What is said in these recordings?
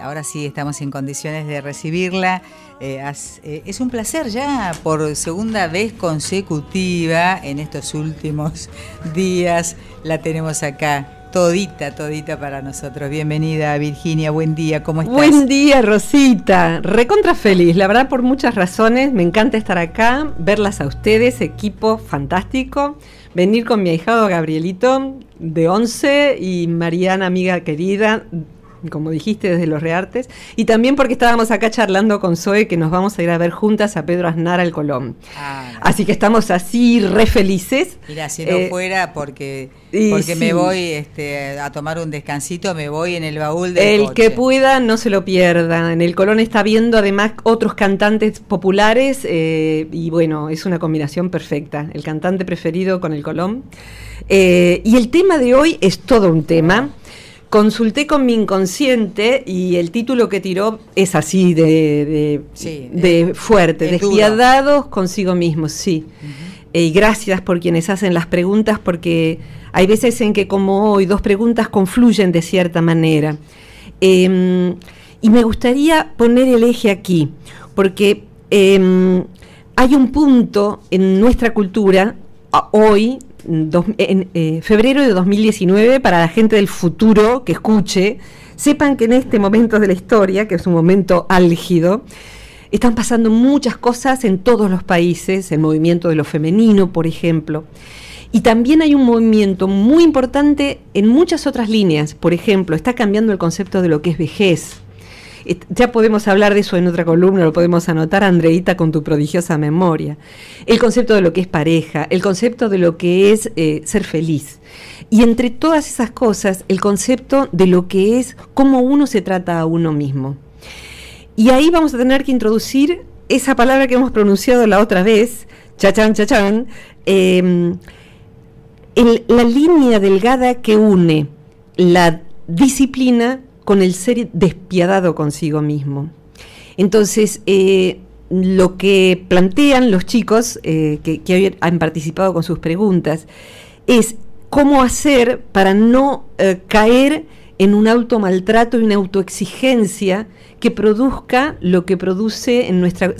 Ahora sí estamos en condiciones de recibirla. Es un placer ya por segunda vez consecutiva en estos últimos días. La tenemos acá. Todita, todita para nosotros. Bienvenida, Virginia, buen día, ¿cómo estás? Buen día, Rosita, recontra feliz, la verdad, por muchas razones. Me encanta estar acá, verlas a ustedes, equipo fantástico, venir con mi ahijado Gabrielito, de 11, y Mariana, amiga querida, como dijiste, desde Los Reartes, y también porque estábamos acá charlando con Zoe que nos vamos a ir a ver juntas a Pedro Aznar al Colón. Ah, no. Así que estamos así re felices. Mira, si no fuera porque sí. Me voy a tomar un descansito, me voy en el baúl del coche. Que pueda, no se lo pierda. En el Colón está viendo además otros cantantes populares y bueno, es una combinación perfecta. El cantante preferido con el Colón. Y el tema de hoy es todo un tema. Consulté con mi inconsciente y el título que tiró es así de fuerte, de despiadados consigo mismos, sí. Uh-huh. Y gracias por quienes hacen las preguntas, porque hay veces en que, como hoy, dos preguntas confluyen de cierta manera. Y me gustaría poner el eje aquí, porque hay un punto en nuestra cultura hoy, en febrero de 2019, para la gente del futuro que escuche, sepan que en este momento de la historia, que es un momento álgido, están pasando muchas cosas en todos los países, el movimiento de lo femenino, por ejemplo, y también hay un movimiento muy importante en muchas otras líneas. Por ejemplo, está cambiando el concepto de lo que es vejez. Ya podemos hablar de eso en otra columna, lo podemos anotar, Andreita, con tu prodigiosa memoria. El concepto de lo que es pareja, el concepto de lo que es ser feliz. Y entre todas esas cosas, el concepto de lo que es cómo uno se trata a uno mismo. Y ahí vamos a tener que introducir esa palabra que hemos pronunciado la otra vez, chachán, chachán, la línea delgada que une la disciplina con el ser despiadado consigo mismo. Entonces, lo que plantean los chicos que hoy han participado con sus preguntas es cómo hacer para no caer en un automaltrato y una autoexigencia que produzca lo que se produce en nuestra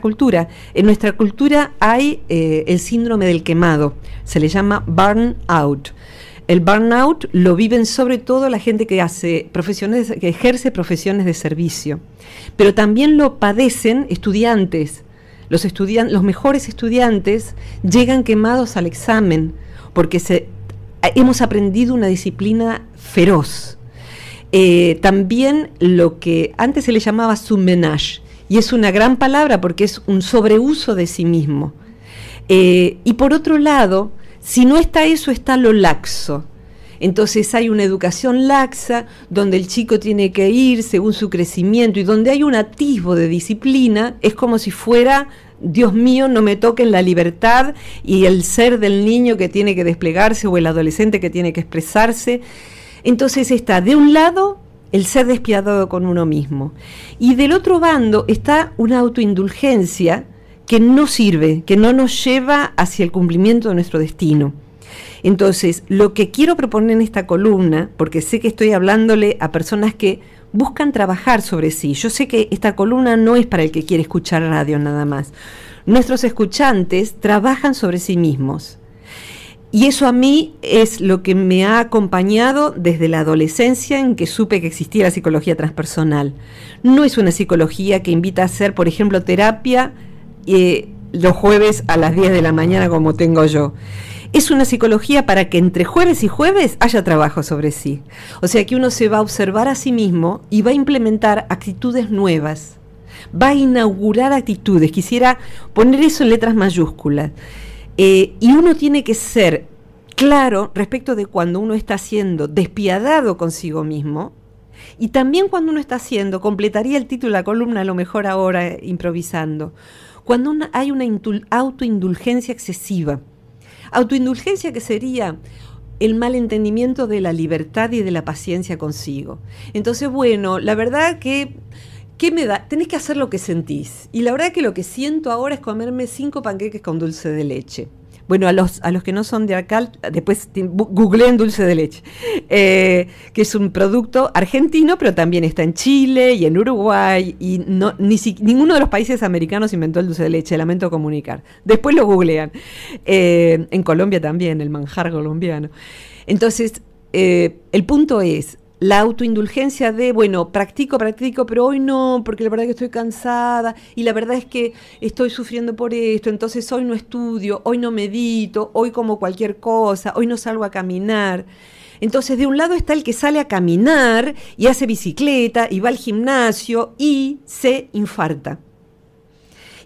cultura. En nuestra cultura hay el síndrome del quemado, se le llama burnout. El burnout lo viven sobre todo la gente que ejerce profesiones de servicio, pero también lo padecen estudiantes. Los mejores estudiantes llegan quemados al examen porque hemos aprendido una disciplina feroz. También lo que antes se le llamaba submenage, y es una gran palabra porque es un sobreuso de sí mismo. Y por otro lado, si no está eso, está lo laxo. Entonces hay una educación laxa, donde el chico tiene que ir según su crecimiento, y donde hay un atisbo de disciplina, es como si fuera, Dios mío, no me toquen la libertad y el ser del niño que tiene que desplegarse, o el adolescente que tiene que expresarse. Entonces está, de un lado, el ser despiadado con uno mismo, y del otro bando está una autoindulgencia que no sirve, que no nos lleva hacia el cumplimiento de nuestro destino. Entonces, lo que quiero proponer en esta columna, porque sé que estoy hablándole a personas que buscan trabajar sobre sí. Yo sé que esta columna no es para el que quiere escuchar radio nada más. Nuestros escuchantes trabajan sobre sí mismos. Y eso a mí es lo que me ha acompañado desde la adolescencia, en que supe que existía la psicología transpersonal. No es una psicología que invita a hacer, por ejemplo, terapia los jueves a las 10 de la mañana, como tengo yo. Es una psicología para que entre jueves y jueves haya trabajo sobre sí. O sea que uno se va a observar a sí mismo y va a implementar actitudes nuevas, va a inaugurar actitudes. Quisiera poner eso en letras mayúsculas. Y uno tiene que ser claro respecto de cuando uno está siendo despiadado consigo mismo, y también cuando uno está siendo, completaría el título de la columna, a lo mejor ahora improvisando, cuando hay una autoindulgencia excesiva. Autoindulgencia que sería el mal entendimiento de la libertad y de la paciencia consigo. Entonces, bueno, la verdad que, ¿qué me da? Tenés que hacer lo que sentís. Y la verdad que lo que siento ahora es comerme 5 panqueques con dulce de leche. Bueno, a los que no son de acá, después googleen dulce de leche, que es un producto argentino, pero también está en Chile y en Uruguay, y no, ninguno de los países americanos inventó el dulce de leche, lamento comunicar. Después lo googlean. En Colombia también, el manjar colombiano. Entonces, el punto es la autoindulgencia de, bueno, practico, pero hoy no, porque la verdad es que estoy cansada y la verdad es que estoy sufriendo por esto, entonces hoy no estudio, hoy no medito, hoy como cualquier cosa, hoy no salgo a caminar. Entonces, de un lado está el que sale a caminar y hace bicicleta y va al gimnasio y se infarta.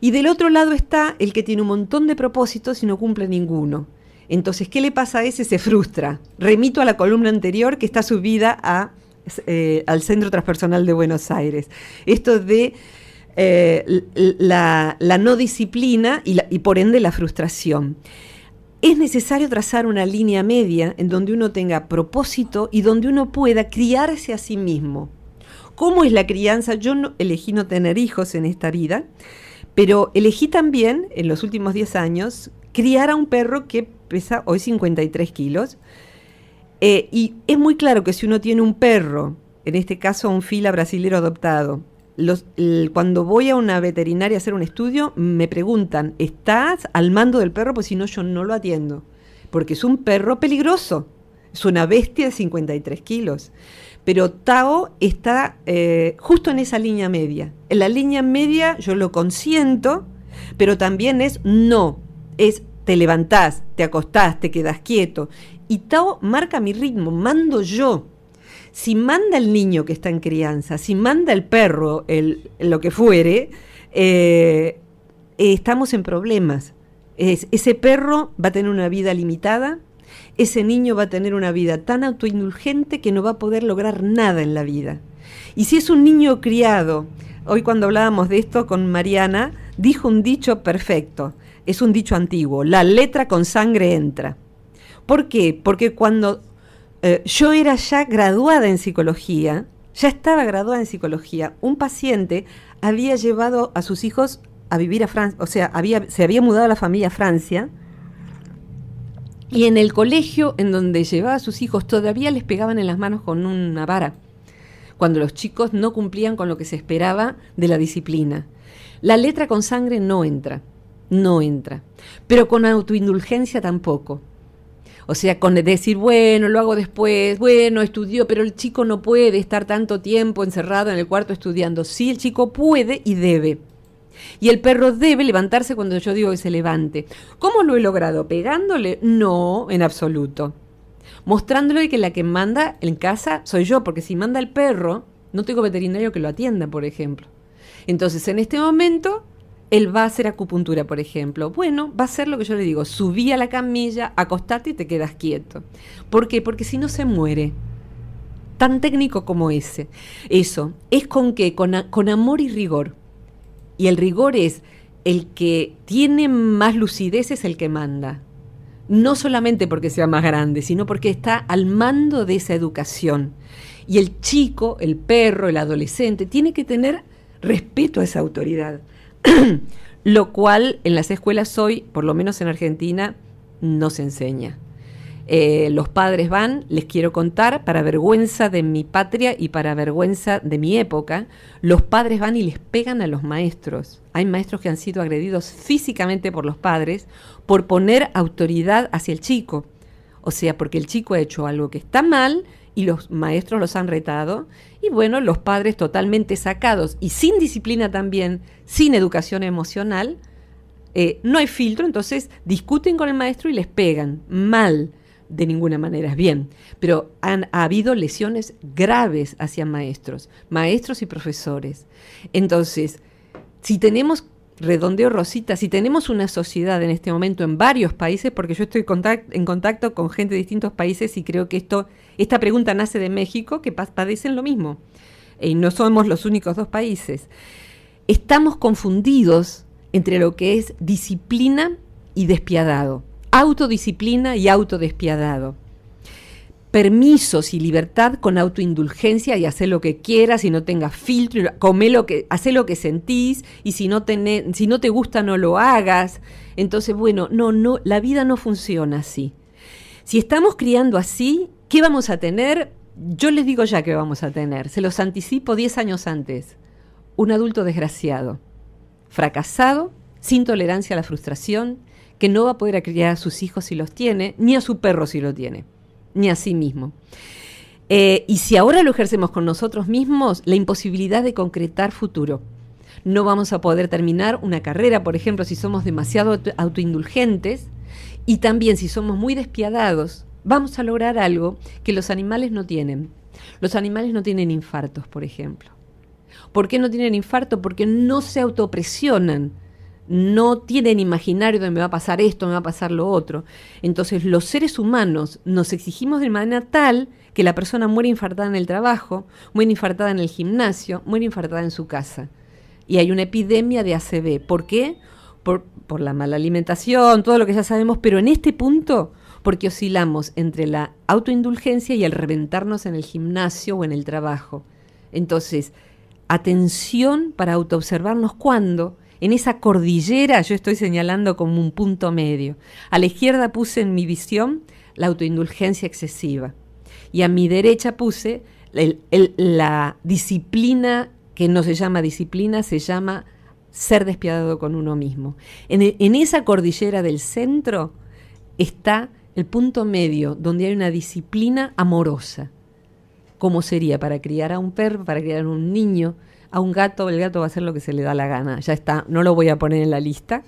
Y del otro lado está el que tiene un montón de propósitos y no cumple ninguno. Entonces, ¿qué le pasa a ese? Se frustra. Remito a la columna anterior que está subida al Centro Transpersonal de Buenos Aires. Esto de la no disciplina y por ende la frustración. Es necesario trazar una línea media en donde uno tenga propósito y donde uno pueda criarse a sí mismo. ¿Cómo es la crianza? Yo elegí no tener hijos en esta vida, pero elegí también, en los últimos 10 años, criar a un perro que pesa hoy 53 kilos. Y es muy claro que si uno tiene un perro, en este caso un fila brasilero adoptado, cuando voy a una veterinaria a hacer un estudio, me preguntan, ¿estás al mando del perro? Pues si no, yo no lo atiendo. Porque es un perro peligroso. Es una bestia de 53 kilos. Pero Tao está justo en esa línea media. En la línea media yo lo consiento, pero también te levantás, te acostás, te quedás quieto. Y Tao marca mi ritmo, mando yo. Si manda el niño que está en crianza, si manda el perro, lo que fuere, estamos en problemas. Ese perro va a tener una vida limitada, ese niño va a tener una vida tan autoindulgente que no va a poder lograr nada en la vida. Y si es un niño criado, hoy cuando hablábamos de esto con Mariana, dijo un dicho perfecto. Es un dicho antiguo, la letra con sangre entra. ¿Por qué? Porque cuando yo era ya graduada en psicología, un paciente había llevado a sus hijos a vivir a Francia, o sea, se había mudado la familia a Francia, y en el colegio en donde llevaba a sus hijos todavía les pegaban en las manos con una vara, cuando los chicos no cumplían con lo que se esperaba de la disciplina. La letra con sangre no entra. No entra, pero con autoindulgencia tampoco. O sea, con decir, bueno, lo hago después, bueno, estudió, pero el chico no puede estar tanto tiempo encerrado en el cuarto estudiando. Sí, el chico puede y debe. Y el perro debe levantarse cuando yo digo que se levante. ¿Cómo lo he logrado? ¿Pegándole? No, en absoluto. Mostrándole que la que manda en casa soy yo, porque si manda el perro, no tengo veterinario que lo atienda, por ejemplo. Entonces, en este momento, él va a hacer acupuntura, por ejemplo. Bueno, va a hacer lo que yo le digo. Subí a la camilla, acostate y te quedas quieto. ¿Por qué? Porque si no se muere. Tan técnico como ese. Eso. ¿Es con qué? Con amor y rigor. Y el rigor es el que tiene más lucidez es el que manda. No solamente porque sea más grande, sino porque está al mando de esa educación. Y el chico, el perro, el adolescente, tiene que tener respeto a esa autoridad. Lo cual en las escuelas hoy, por lo menos en Argentina, no se enseña. Los padres van, les quiero contar, para vergüenza de mi patria y para vergüenza de mi época, los padres van y les pegan a los maestros. Hay maestros que han sido agredidos físicamente por los padres por poner autoridad hacia el chico. O sea, porque el chico ha hecho algo que está mal y los maestros los han retado, y bueno, los padres totalmente sacados y sin disciplina también, sin educación emocional, no hay filtro, entonces discuten con el maestro y les pegan. Mal, de ninguna manera, es bien, pero ha habido lesiones graves hacia maestros y profesores. Entonces, si tenemos, redondeo Rosita, si tenemos una sociedad en este momento en varios países, porque yo estoy en contacto con gente de distintos países y creo que esta pregunta nace de México, que padecen lo mismo. Y no somos los únicos dos países. Estamos confundidos entre lo que es disciplina y despiadado. Autodisciplina y autodespiadado. permisos y libertad con autoindulgencia y hacer lo que quieras y no tengas filtro, come lo que, hacé lo que sentís y si no te gusta no lo hagas. Entonces, bueno, no, la vida no funciona así. Si estamos criando así, ¿qué vamos a tener? Yo les digo ya que vamos a tener, se los anticipo 10 años antes, un adulto desgraciado, fracasado, sin tolerancia a la frustración, que no va a poder criar a sus hijos si los tiene, ni a su perro si lo tiene, ni a sí mismo. Y si ahora lo ejercemos con nosotros mismos, la imposibilidad de concretar futuro. No vamos a poder terminar una carrera, por ejemplo, si somos demasiado autoindulgentes, y también si somos muy despiadados, vamos a lograr algo que los animales no tienen. Los animales no tienen infartos, por ejemplo. ¿Por qué no tienen infarto? Porque no se autopresionan. No tienen imaginario de me va a pasar esto, me va a pasar lo otro. Entonces los seres humanos nos exigimos de manera tal que la persona muere infartada en el trabajo, muere infartada en el gimnasio, muere infartada en su casa. Y hay una epidemia de ACV. ¿Por qué? Por la mala alimentación, todo lo que ya sabemos, pero en este punto porque oscilamos entre la autoindulgencia y el reventarnos en el gimnasio o en el trabajo. Entonces, atención para autoobservarnos cuando... En esa cordillera yo estoy señalando como un punto medio. A la izquierda puse en mi visión la autoindulgencia excesiva y a mi derecha puse la disciplina, que no se llama disciplina, se llama ser despiadado con uno mismo. En esa cordillera del centro está el punto medio donde hay una disciplina amorosa. ¿Cómo sería para criar a un perro, para criar a un niño? A un gato, el gato va a hacer lo que se le da la gana, ya está, no lo voy a poner en la lista,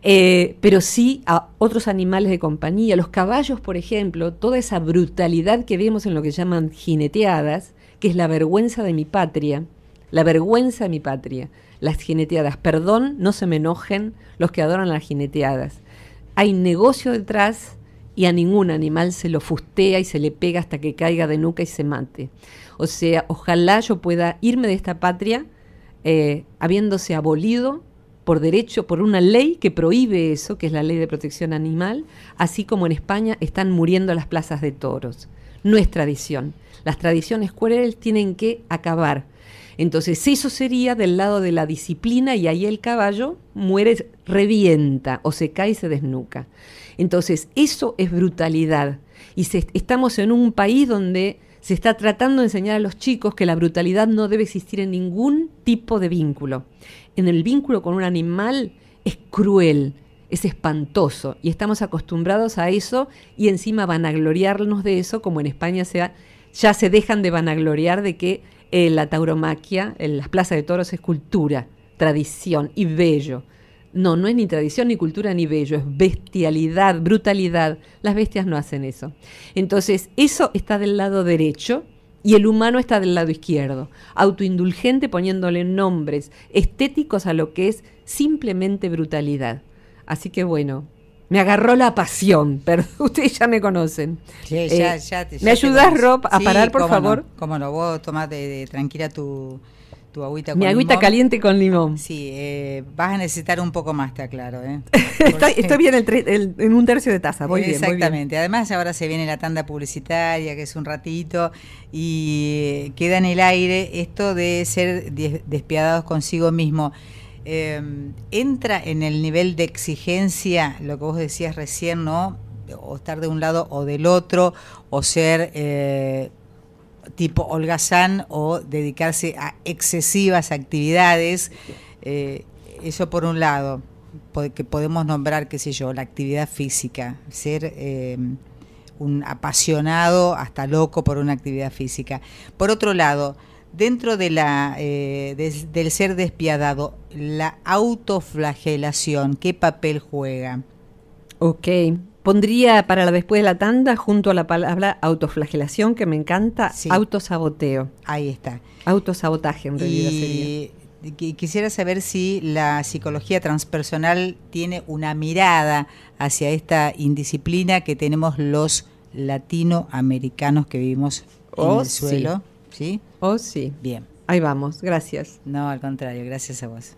pero sí a otros animales de compañía, los caballos, por ejemplo, toda esa brutalidad que vemos en lo que llaman jineteadas, que es la vergüenza de mi patria, las jineteadas, perdón, no se me enojen los que adoran las jineteadas, hay negocio detrás y a ningún animal se lo fustea y se le pega hasta que caiga de nuca y se mate. O sea, ojalá yo pueda irme de esta patria habiéndose abolido por derecho, por una ley que prohíbe eso, que es la ley de protección animal, así como en España están muriendo las plazas de toros. No es tradición. Las tradiciones cuereles tienen que acabar. Entonces eso sería del lado de la disciplina y ahí el caballo muere, revienta o se cae y se desnuca. Entonces eso es brutalidad y estamos en un país donde se está tratando de enseñar a los chicos que la brutalidad no debe existir en ningún tipo de vínculo. En el vínculo con un animal es cruel, es espantoso y estamos acostumbrados a eso y encima vanagloriarnos de eso, como en España ya se dejan de vanagloriar de que la tauromaquia, las plazas de toros es cultura, tradición y bello. No, no es ni tradición, ni cultura, ni bello, es bestialidad, brutalidad. Las bestias no hacen eso. Entonces, eso está del lado derecho y el humano está del lado izquierdo. Autoindulgente poniéndole nombres estéticos a lo que es simplemente brutalidad. Así que bueno, me agarró la pasión, pero ustedes ya me conocen. Sí, ¿me ayudás, Rob, a parar, por favor? Cómo no, vos tomás tranquila tu agüita con limón. Mi agüita caliente con limón. Sí, vas a necesitar un poco más, está claro. Estoy bien en un tercio de taza, voy bien. Exactamente, además ahora se viene la tanda publicitaria, que es un ratito, y queda en el aire esto de ser despiadados consigo mismo. Entra en el nivel de exigencia, lo que vos decías recién, ¿no? O estar de un lado o del otro, o ser... tipo holgazán o dedicarse a excesivas actividades, eso por un lado, que podemos nombrar, qué sé yo, la actividad física, ser un apasionado hasta loco por una actividad física. Por otro lado, dentro de del ser despiadado, la autoflagelación, ¿qué papel juega? Ok. Pondría para después de la tanda, junto a la palabra autoflagelación, que me encanta, sí. Autosaboteo. Ahí está. Autosabotaje, en realidad sería. Quisiera saber si la psicología transpersonal tiene una mirada hacia esta indisciplina que tenemos los latinoamericanos que vivimos en el suelo. ¿Sí? Oh, sí. Bien. Ahí vamos. Gracias. No, al contrario. Gracias a vos.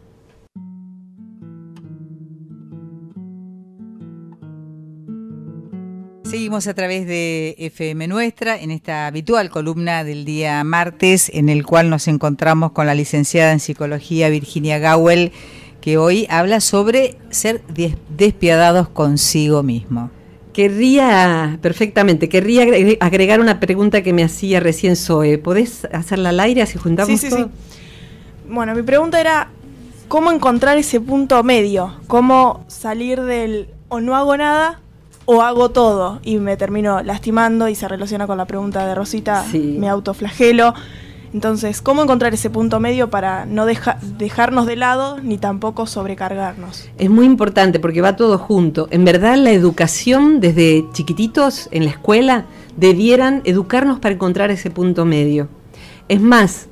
Seguimos Seguimos a través de FM Nuestra en esta habitual columna del día martes, en el cual nos encontramos con la licenciada en psicología Virginia Gawel, que hoy habla sobre ser despiadados consigo mismo. Querría agregar una pregunta que me hacía recién Zoe. ¿Podés hacerla al aire así juntamos todo? Sí. Bueno, mi pregunta era cómo encontrar ese punto medio, cómo salir del o no hago nada o hago todo y me termino lastimando, y se relaciona con la pregunta de Rosita, sí. Me autoflagelo. Entonces, ¿cómo encontrar ese punto medio para no dejarnos de lado ni tampoco sobrecargarnos? Es muy importante porque va todo junto. En verdad, la educación desde chiquititos en la escuela debieran educarnos para encontrar ese punto medio. Es más,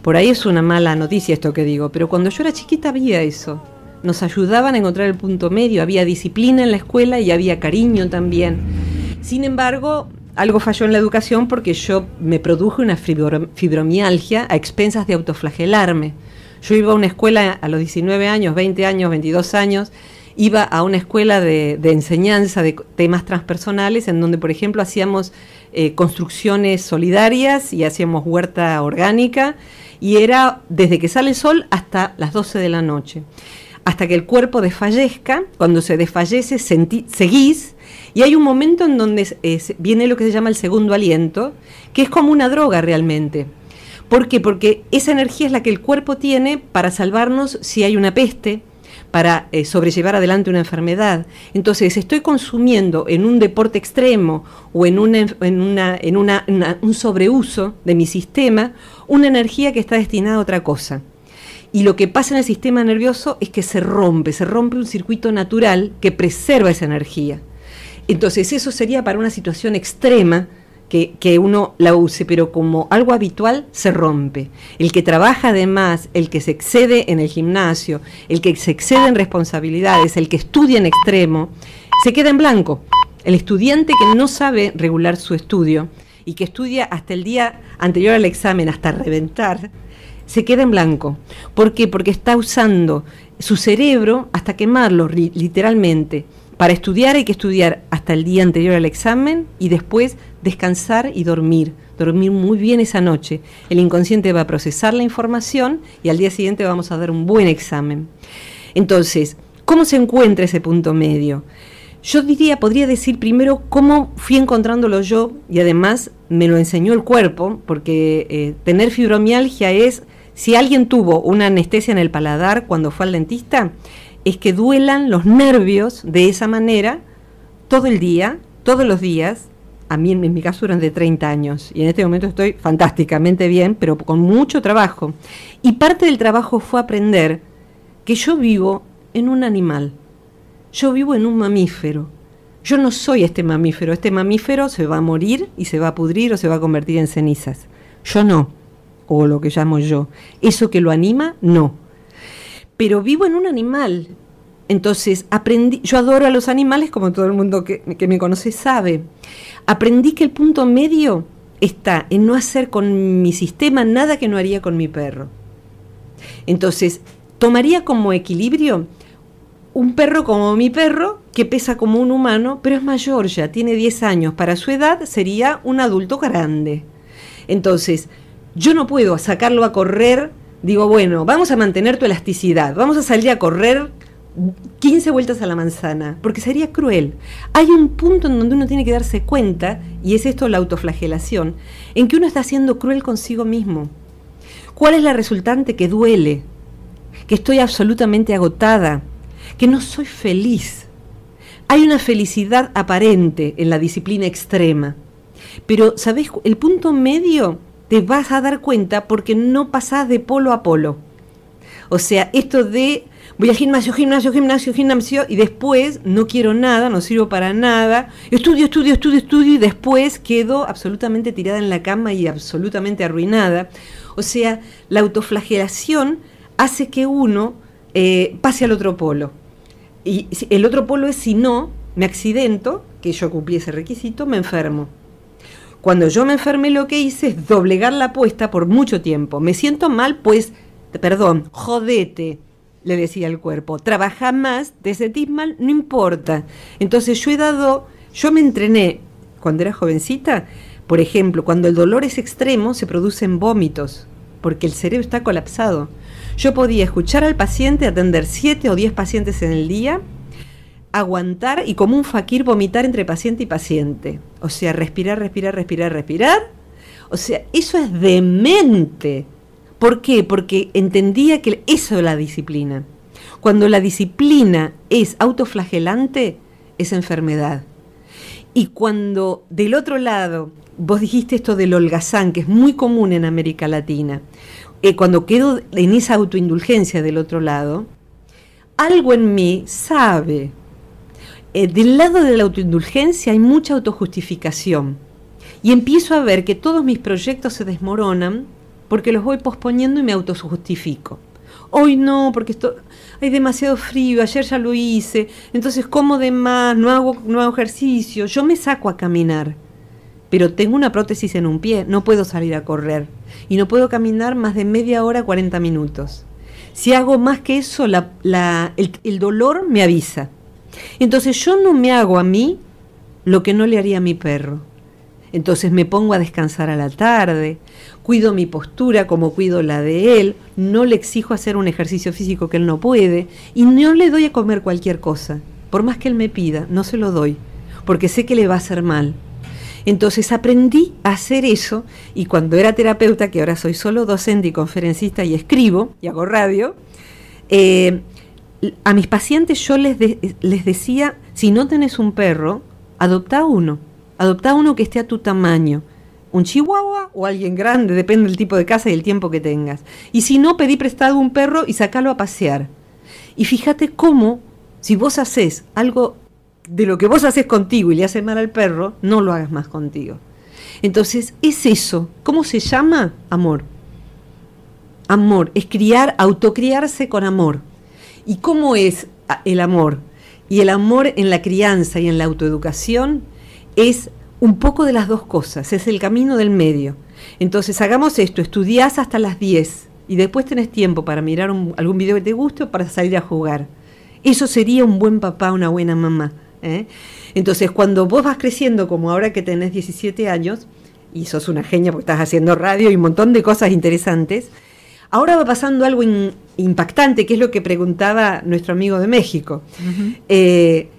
por ahí es una mala noticia esto que digo, pero cuando yo era chiquita había eso. Nos ayudaban a encontrar el punto medio, había disciplina en la escuela y había cariño también. Sin embargo, algo falló en la educación porque yo me produje una fibromialgia a expensas de autoflagelarme. Yo iba a una escuela a los 19 años, 20 años, 22 años, iba a una escuela de enseñanza de temas transpersonales en donde, por ejemplo, hacíamos construcciones solidarias y hacíamos huerta orgánica, y era desde que sale el sol hasta las 12 de la noche. Hasta que el cuerpo desfallezca, cuando se desfallece seguís, y hay un momento en donde viene lo que se llama el segundo aliento, que es como una droga realmente. ¿Por qué? Porque esa energía es la que el cuerpo tiene para salvarnos si hay una peste, para sobrellevar adelante una enfermedad. Entonces, estoy consumiendo en un deporte extremo o en un sobreuso de mi sistema una energía que está destinada a otra cosa. Y lo que pasa en el sistema nervioso es que se rompe un circuito natural que preserva esa energía. Entonces eso sería para una situación extrema que uno la use, pero como algo habitual se rompe. El que trabaja además, el que se excede en el gimnasio, el que se excede en responsabilidades, el que estudia en extremo, se queda en blanco. El estudiante que no sabe regular su estudio y que estudia hasta el día anterior al examen, hasta reventar, se queda en blanco. ¿Por qué? Porque está usando su cerebro hasta quemarlo, literalmente. Para estudiar hay que estudiar hasta el día anterior al examen y después descansar y dormir muy bien esa noche. El inconsciente va a procesar la información y al día siguiente vamos a dar un buen examen. Entonces, ¿cómo se encuentra ese punto medio? Yo podría decir primero cómo fui encontrándolo yo, y además me lo enseñó el cuerpo, porque tener fibromialgia es, si alguien tuvo una anestesia en el paladar cuando fue al dentista, es que duelan los nervios de esa manera todo el día, todos los días. A mí en mi caso durante 30 años, y en este momento estoy fantásticamente bien, pero con mucho trabajo. Y parte del trabajo fue aprender que yo vivo en un animal. Yo vivo en un mamífero. Yo no soy este mamífero. Este mamífero se va a morir y se va a pudrir o se va a convertir en cenizas. Yo no, o lo que llamo yo. Eso que lo anima, no. Pero vivo en un animal. Entonces, yo adoro a los animales, como todo el mundo que me conoce sabe. Aprendí que el punto medio está en no hacer con mi sistema nada que no haría con mi perro. Entonces, tomaría como equilibrio un perro como mi perro, que pesa como un humano, pero es mayor ya, tiene 10 años. Para su edad sería un adulto grande. Entonces, yo no puedo sacarlo a correr. Digo, bueno, vamos a mantener tu elasticidad, vamos a salir a correr 15 vueltas a la manzana, porque sería cruel. Hay un punto en donde uno tiene que darse cuenta, y es esto la autoflagelación, en que uno está siendo cruel consigo mismo. ¿Cuál es la resultante? Que duele, que estoy absolutamente agotada, que no soy feliz. Hay una felicidad aparente en la disciplina extrema, pero, ¿sabés? El punto medio te vas a dar cuenta porque no pasás de polo a polo. O sea, esto de voy al gimnasio, y después no quiero nada, no sirvo para nada, estudio, y después quedo absolutamente tirada en la cama y absolutamente arruinada. O sea, la autoflagelación hace que uno pase al otro polo. Y el otro polo es, si no me accidento, que yo cumplí ese requisito, me enfermo. Cuando yo me enfermé, lo que hice es doblegar la apuesta por mucho tiempo. Me siento mal, pues, perdón, jodete, le decía al cuerpo. Trabaja más, te sentís mal, no importa. Entonces yo he dado Yo me entrené cuando era jovencita, por ejemplo, cuando el dolor es extremo se producen vómitos, porque el cerebro está colapsado. Yo podía escuchar al paciente, atender 7 o 10 pacientes en el día, aguantar y como un fakir vomitar entre paciente y paciente. O sea, respirar, respirar, respirar, respirar. O sea, eso es demente. ¿Por qué? Porque entendía que eso es la disciplina. Cuando la disciplina es autoflagelante, es enfermedad. Y cuando del otro lado, vos dijiste esto del holgazán, que es muy común en América Latina, cuando quedo en esa autoindulgencia del otro lado, algo en mí sabe. Del lado de la autoindulgencia hay mucha autojustificación. Y empiezo a ver que todos mis proyectos se desmoronan porque los voy posponiendo y me autojustifico. Hoy no, porque esto, hay demasiado frío, ayer ya lo hice, entonces como de más, no hago ejercicio. Yo me saco a caminar, pero tengo una prótesis en un pie, no puedo salir a correr. Y no puedo caminar más de media hora, 40 minutos. Si hago más que eso, el dolor me avisa. Entonces yo no me hago a mí lo que no le haría a mi perro. Entonces me pongo a descansar a la tarde, cuido mi postura como cuido la de él, no le exijo hacer un ejercicio físico que él no puede y no le doy a comer cualquier cosa. Por más que él me pida, no se lo doy, porque sé que le va a hacer mal. Entonces aprendí a hacer eso y cuando era terapeuta, que ahora soy solo docente y conferencista y escribo y hago radio, a mis pacientes yo les decía, si no tenés un perro, adoptá uno que esté a tu tamaño, un chihuahua o alguien grande, depende del tipo de casa y el tiempo que tengas. Y si no, pedí prestado un perro y sacalo a pasear. Y fíjate cómo, si vos haces algo de lo que vos haces contigo y le haces mal al perro, no lo hagas más contigo. Entonces, es eso. ¿Cómo se llama? Amor. Amor. Es criar, autocriarse con amor. ¿Y cómo es el amor? Y el amor en la crianza y en la autoeducación es un poco de las dos cosas, es el camino del medio. Entonces hagamos esto, estudiás hasta las 10 y después tenés tiempo para mirar algún video que te guste o para salir a jugar. Eso sería un buen papá, una buena mamá, ¿eh? Entonces cuando vos vas creciendo, como ahora que tenés 17 años, y sos una genia porque estás haciendo radio y un montón de cosas interesantes, ahora va pasando algo impactante, que es lo que preguntaba nuestro amigo de México. Uh-huh.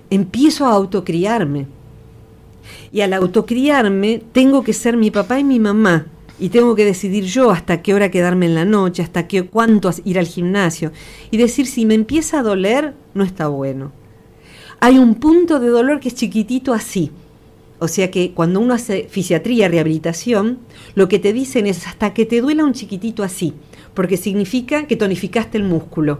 Empiezo a autocriarme. Y al autocriarme tengo que ser mi papá y mi mamá. Y tengo que decidir yo hasta qué hora quedarme en la noche, hasta qué cuánto ir al gimnasio. Y decir, si me empieza a doler, no está bueno. Hay un punto de dolor que es chiquitito así. O sea que cuando uno hace fisiatría, rehabilitación, lo que te dicen es hasta que te duela un chiquitito así. Porque significa que tonificaste el músculo.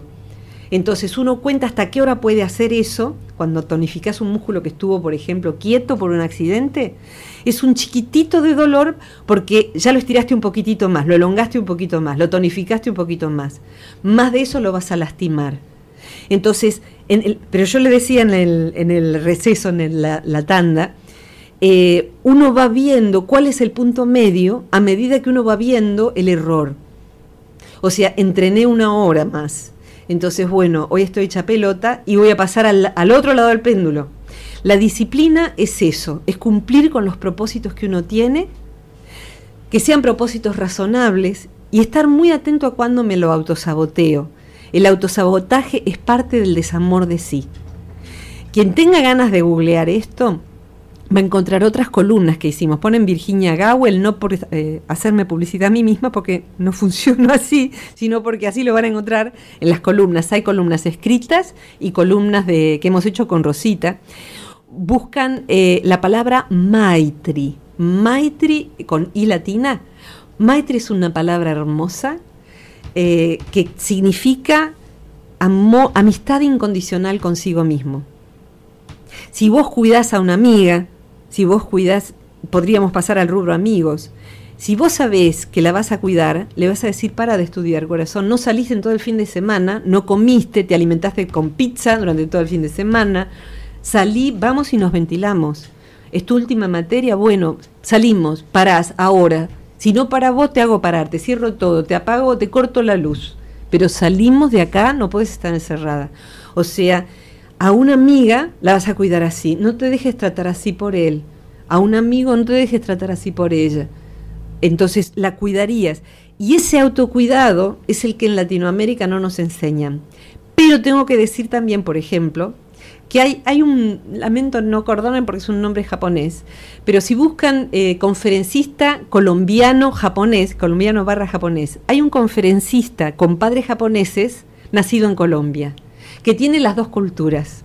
Entonces uno cuenta hasta qué hora puede hacer eso. Cuando tonificas un músculo que estuvo, por ejemplo, quieto por un accidente, es un chiquitito de dolor porque ya lo estiraste un poquitito más, lo elongaste un poquito más, lo tonificaste un poquito más. Más de eso lo vas a lastimar. Entonces, pero yo le decía en el receso, en la tanda, uno va viendo cuál es el punto medio a medida que uno va viendo el error. O sea, entrené una hora más. Entonces, bueno, hoy estoy hecha pelota y voy a pasar al otro lado del péndulo. La disciplina es eso, es cumplir con los propósitos que uno tiene, que sean propósitos razonables y estar muy atento a cuando me lo autosaboteo. El autosabotaje es parte del desamor de sí. Quien tenga ganas de googlear esto va a encontrar otras columnas que hicimos. Ponen Virginia Gawel, no por hacerme publicidad a mí misma, porque no funciona así, sino porque así lo van a encontrar en las columnas. Hay columnas escritas y columnas que hemos hecho con Rosita. Buscan la palabra Maitri. Maitri con I latina. Maitri es una palabra hermosa que significa amistad incondicional consigo mismo. Si vos cuidás a una amiga, si vos cuidás, podríamos pasar al rubro amigos, si vos sabés que la vas a cuidar, le vas a decir, para de estudiar, corazón, no saliste en todo el fin de semana, no comiste, te alimentaste con pizza durante todo el fin de semana, salí, vamos y nos ventilamos. Es tu última materia, bueno, salimos, parás ahora. Si no para vos, te hago parar, te cierro todo, te apago, te corto la luz. Pero salimos de acá, no podés estar encerrada. O sea, A una amiga la vas a cuidar así, no te dejes tratar así por él. A un amigo no te dejes tratar así por ella. Entonces la cuidarías. Y ese autocuidado es el que en Latinoamérica no nos enseñan. Pero tengo que decir también, por ejemplo, que hay un, lamento no acordarme porque es un nombre japonés, pero si buscan conferencista colombiano-japonés, colombiano/japonés, hay un conferencista con padres japoneses nacido en Colombia, que tiene las dos culturas.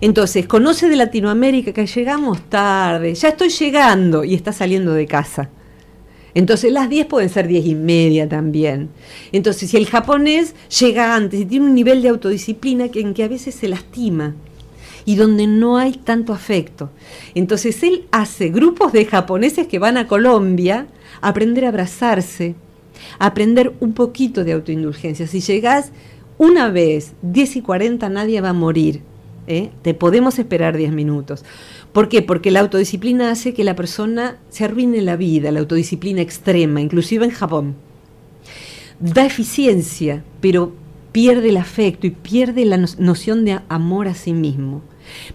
Entonces, conoce de Latinoamérica que llegamos tarde, ya estoy llegando y está saliendo de casa. Entonces las 10 pueden ser 10:30 también. Entonces si el japonés llega antes y tiene un nivel de autodisciplina en que a veces se lastima y donde no hay tanto afecto. Entonces él hace grupos de japoneses que van a Colombia a aprender a abrazarse, a aprender un poquito de autoindulgencia. Si llegás una vez, 10:40, nadie va a morir. Te podemos esperar 10 minutos. ¿Por qué? Porque la autodisciplina hace que la persona se arruine la vida, la autodisciplina extrema, inclusive en Japón. Da eficiencia, pero pierde el afecto y pierde la noción de amor a sí mismo.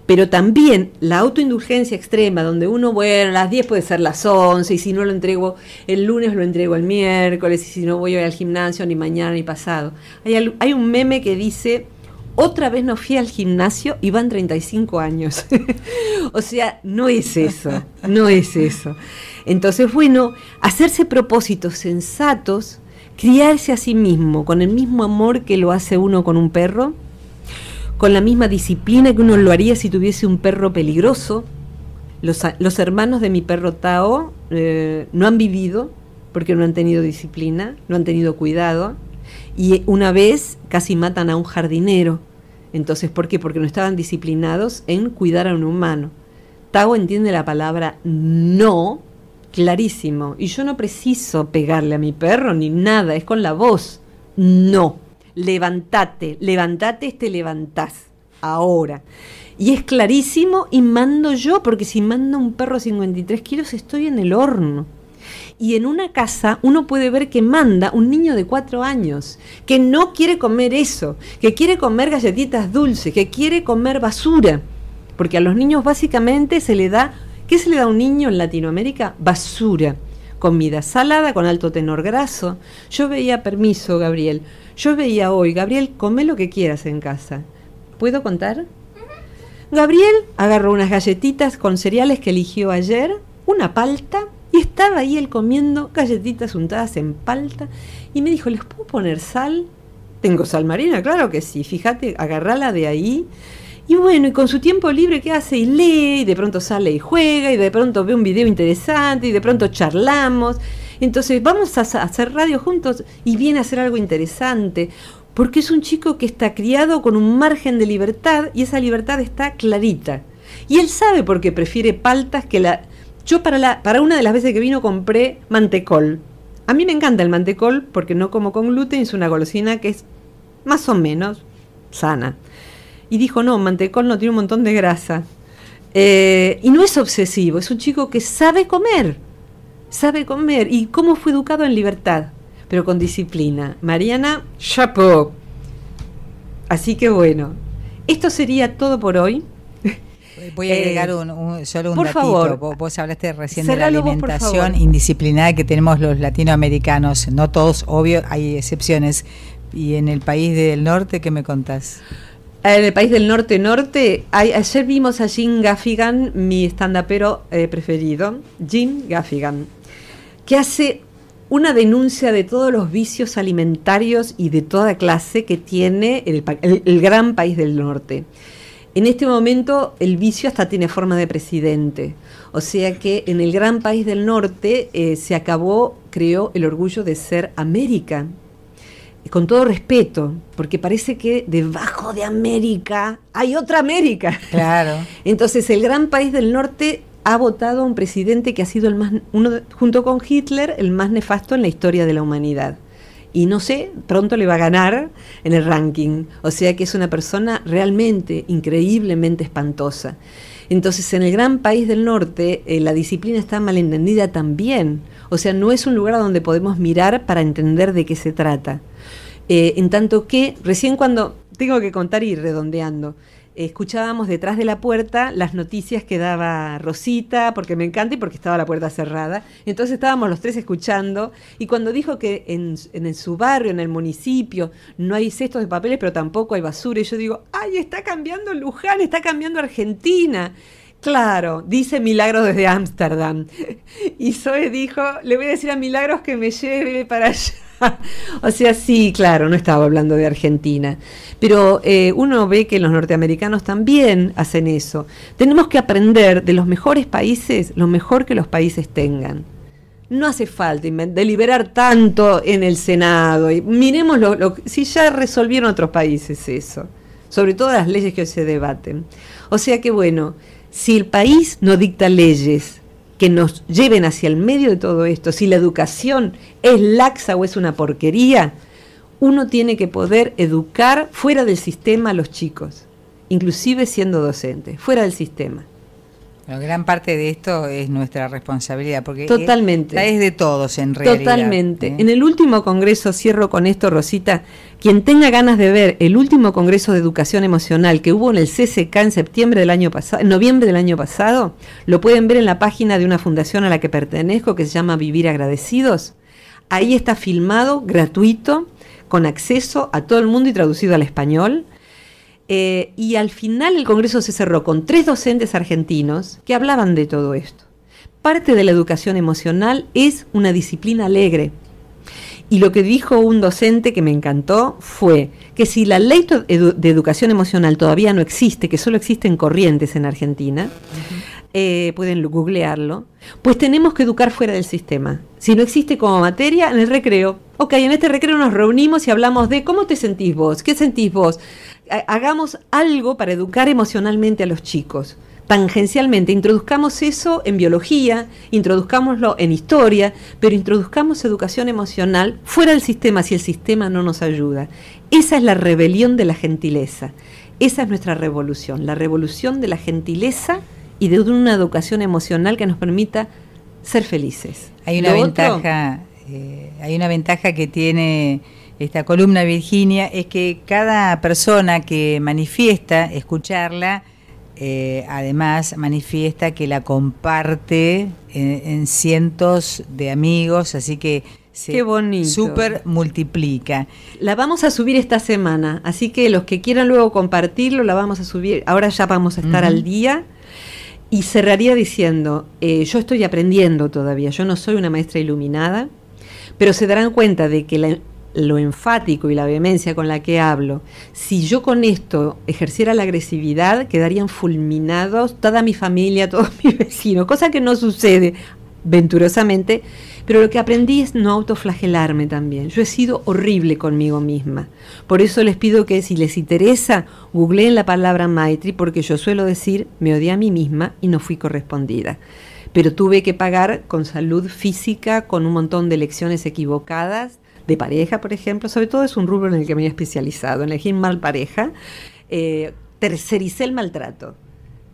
Pero también la autoindulgencia extrema, donde uno, bueno, las 10 puede ser las 11, y si no lo entrego el lunes, lo entrego el miércoles, y si no voy a ir al gimnasio ni mañana ni pasado. Hay un meme que dice... Otra vez no fui al gimnasio y van 35 años. O sea, no es eso, no es eso. Entonces, bueno, hacerse propósitos sensatos, criarse a sí mismo con el mismo amor que lo hace uno con un perro, con la misma disciplina que uno lo haría si tuviese un perro peligroso. Los hermanos de mi perro Tao no han vivido porque no han tenido disciplina, no han tenido cuidado. Y una vez casi matan a un jardinero. Entonces, ¿por qué? Porque no estaban disciplinados en cuidar a un humano. Tao entiende la palabra no clarísimo. Y yo no preciso pegarle a mi perro ni nada, es con la voz. No, levantate, levantate, te levantás, ahora. Y es clarísimo y mando yo, porque si mando un perro 53 kilos estoy en el horno. Y en una casa uno puede ver que manda un niño de 4 años, que no quiere comer eso, que quiere comer galletitas dulces, que quiere comer basura. Porque a los niños básicamente se le da, ¿qué se le da a un niño en Latinoamérica? Basura, comida salada con alto tenor graso. Yo veía, permiso Gabriel, yo veía hoy, Gabriel, come lo que quieras en casa. ¿Puedo contar? Gabriel agarró unas galletitas con cereales que eligió ayer, una palta, y estaba ahí él comiendo galletitas untadas en palta y me dijo, ¿les puedo poner sal? ¿Tengo sal marina? Claro que sí, fíjate, agarrala de ahí. Y bueno, y con su tiempo libre, ¿qué hace? Y lee, y de pronto sale y juega, y de pronto ve un video interesante, y de pronto charlamos. Entonces, vamos a hacer radio juntos y viene a hacer algo interesante. Porque es un chico que está criado con un margen de libertad y esa libertad está clarita. Y él sabe por qué prefiere paltas que la... Yo para una de las veces que vino compré mantecol. A mí me encanta el mantecol porque no como con gluten, es una golosina que es más o menos sana. Y dijo, no, mantecol no, tiene un montón de grasa. Y no es obsesivo, es un chico que sabe comer. Y cómo fue educado en libertad, pero con disciplina. Mariana, chapeau. Así que bueno, esto sería todo por hoy. Voy a agregar solo un datito. Favor, vos hablaste recién de la alimentación indisciplinada que tenemos los latinoamericanos. No todos, obvio, hay excepciones. ¿Y en el país del norte qué me contás? En el país del norte, ayer vimos a Jim Gaffigan, mi stand-upero preferido, Jim Gaffigan, que hace una denuncia de todos los vicios alimentarios y de toda clase que tiene el gran país del norte. En este momento el vicio hasta tiene forma de presidente, o sea que en el gran país del norte se acabó, creó el orgullo de ser América, con todo respeto, porque parece que debajo de América hay otra América. Claro. Entonces el gran país del norte ha votado a un presidente que ha sido el más, junto con Hitler, el más nefasto en la historia de la humanidad. Y no sé, pronto le va a ganar en el ranking. O sea que es una persona realmente, increíblemente espantosa. Entonces, en el gran país del norte, la disciplina está malentendida también. O sea, no es un lugar donde podemos mirar para entender de qué se trata. En tanto que, recién cuando, tengo que contar y redondeando, escuchábamos detrás de la puerta las noticias que daba Rosita, porque me encanta y porque estaba la puerta cerrada. Entonces estábamos los tres escuchando, y cuando dijo que en su barrio, en el municipio, no hay cestos de papeles, pero tampoco hay basura, y yo digo, ¡ay, está cambiando Luján, está cambiando Argentina! Claro, dice Milagros desde Ámsterdam. Y Zoe dijo, le voy a decir a Milagros que me lleve para allá. O sea, sí, claro, no estaba hablando de Argentina. Pero uno ve que los norteamericanos también hacen eso. Tenemos que aprender de los mejores países lo mejor que los países tengan. No hace falta deliberar tanto en el Senado. Y miremos si ya resolvieron otros países eso. Sobre todo las leyes que hoy se debaten. O sea que bueno... Si el país no dicta leyes que nos lleven hacia el medio de todo esto, si la educación es laxa o es una porquería, uno tiene que poder educar fuera del sistema a los chicos, inclusive siendo docente, fuera del sistema. Bueno, gran parte de esto es nuestra responsabilidad, porque totalmente. Es de todos en realidad. Totalmente. En el último congreso, cierro con esto, Rosita, quien tenga ganas de ver el último congreso de educación emocional que hubo en el CCK en noviembre del año pasado, lo pueden ver en la página de una fundación a la que pertenezco, que se llama Vivir Agradecidos. Ahí está filmado, gratuito, con acceso a todo el mundo y traducido al español. Y al final el congreso se cerró con 3 docentes argentinos que hablaban de todo esto. Parte de la educación emocional es una disciplina alegre. Y lo que dijo un docente que me encantó fue que si la ley de educación emocional todavía no existe, que solo existen corrientes en Argentina, pueden googlearlo, pues tenemos que educar fuera del sistema. Si no existe como materia, en el recreo. Ok, en este recreo nos reunimos y hablamos de cómo te sentís vos, qué sentís vos. Hagamos algo para educar emocionalmente a los chicos, tangencialmente. Introduzcamos eso en biología, introduzcámoslo en historia, pero introduzcamos educación emocional fuera del sistema si el sistema no nos ayuda. Esa es la rebelión de la gentileza. Esa es nuestra revolución, la revolución de la gentileza y de una educación emocional que nos permita ser felices. Hay una ventaja, que tiene esta columna, Virginia, es que cada persona que manifiesta escucharla, además manifiesta que la comparte en cientos de amigos, así que se súper multiplica. La vamos a subir esta semana, así que los que quieran luego compartirlo, la vamos a subir. Ahora ya vamos a estar al día. Y cerraría diciendo, yo estoy aprendiendo todavía, yo no soy una maestra iluminada, pero se darán cuenta de que lo enfático y la vehemencia con la que hablo, si yo con esto ejerciera la agresividad, quedarían fulminados toda mi familia, todos mis vecinos, cosa que no sucede venturosamente, pero lo que aprendí es no autoflagelarme también. Yo he sido horrible conmigo misma. Por eso les pido que, si les interesa, googleen la palabra Maitri, porque yo suelo decir, me odié a mí misma y no fui correspondida. Pero tuve que pagar con salud física, con un montón de elecciones equivocadas, de pareja, por ejemplo. Sobre todo es un rubro en el que me he especializado. Elegí mal pareja. Tercericé el maltrato.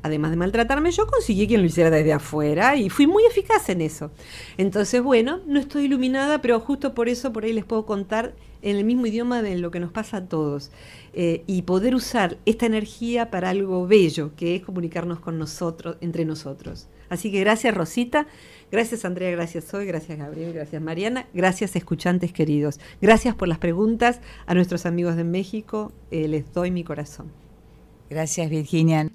Además de maltratarme, yo conseguí quien lo hiciera desde afuera y fui muy eficaz en eso. Entonces, bueno, no estoy iluminada, pero justo por eso, por ahí les puedo contar en el mismo idioma de lo que nos pasa a todos. Y poder usar esta energía para algo bello, que es comunicarnos con nosotros, entre nosotros. Así que gracias, Rosita, gracias, Andrea, gracias, Zoe, gracias, Gabriel, gracias, Mariana, gracias, escuchantes queridos. Gracias por las preguntas a nuestros amigos de México, les doy mi corazón. Gracias, Virginia.